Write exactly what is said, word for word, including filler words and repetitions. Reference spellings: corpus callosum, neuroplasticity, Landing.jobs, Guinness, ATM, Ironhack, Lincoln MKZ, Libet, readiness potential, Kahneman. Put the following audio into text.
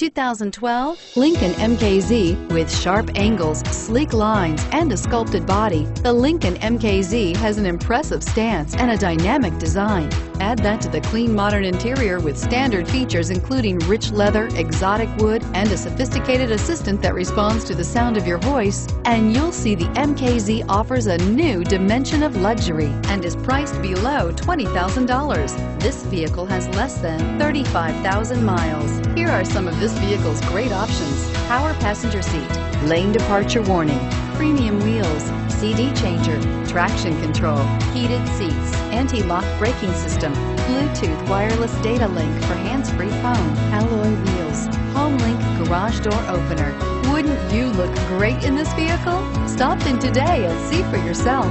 two thousand twelve Lincoln M K Z. With sharp angles, sleek lines, and a sculpted body, the Lincoln M K Z has an impressive stance and a dynamic design. Add that to the clean modern interior with standard features including rich leather, exotic wood, and a sophisticated assistant that responds to the sound of your voice, and you'll see the M K Z offers a new dimension of luxury and is priced below twenty thousand dollars. This vehicle has less than thirty-five thousand miles. Here are some of this vehicle's great options: power passenger seat, lane departure warning, premium wheels, C D changer, traction control, heated seats, anti-lock braking system, Bluetooth wireless data link for hands-free phone, alloy wheels, home link garage door opener. Wouldn't you look great in this vehicle? Stop in today and see for yourself.